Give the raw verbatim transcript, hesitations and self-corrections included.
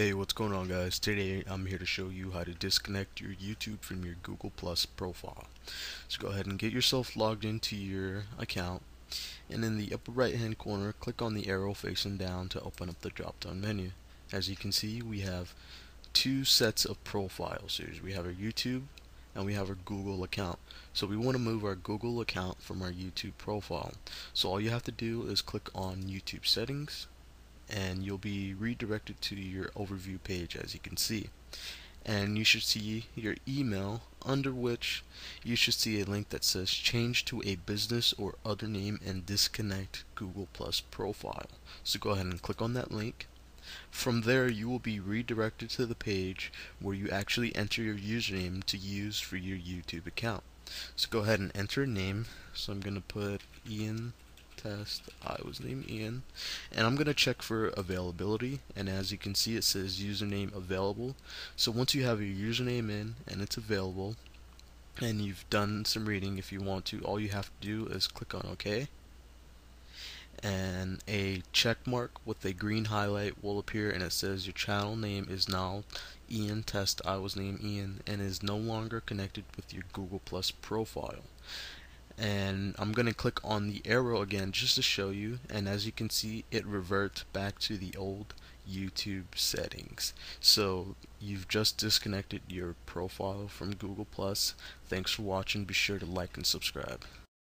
Hey, what's going on, guys? Today I'm here to show you how to disconnect your YouTube from your Google plus profile. So go ahead and get yourself logged into your account, and in the upper right hand corner click on the arrow facing down to open up the drop down menu. As you can see, we have two sets of profiles here. We have our YouTube and we have our Google account. So we want to move our Google account from our YouTube profile. So all you have to do is click on YouTube settings, and you'll be redirected to your overview page, as you can see, and you should see your email, under which you should see a link that says change to a business or other name and disconnect Google plus profile. So go ahead and click on that link. From there, you will be redirected to the page where you actually enter your username to use for your YouTube account. So go ahead and enter a name. So I'm gonna put Ian Test. I was named Ian, and I'm gonna check for availability, and as you can see it says username available. So once you have your username in and it's available and you've done some reading, if you want to, all you have to do is click on OK, and a check mark with a green highlight will appear, and it says your channel name is now Ian Test. I was named Ian, and is no longer connected with your Google plus profile. And I'm going to click on the arrow again just to show you, and as you can see it reverts back to the old YouTube settings. So you've just disconnected your profile from Google plus. Thanks for watching. Be sure to like and subscribe.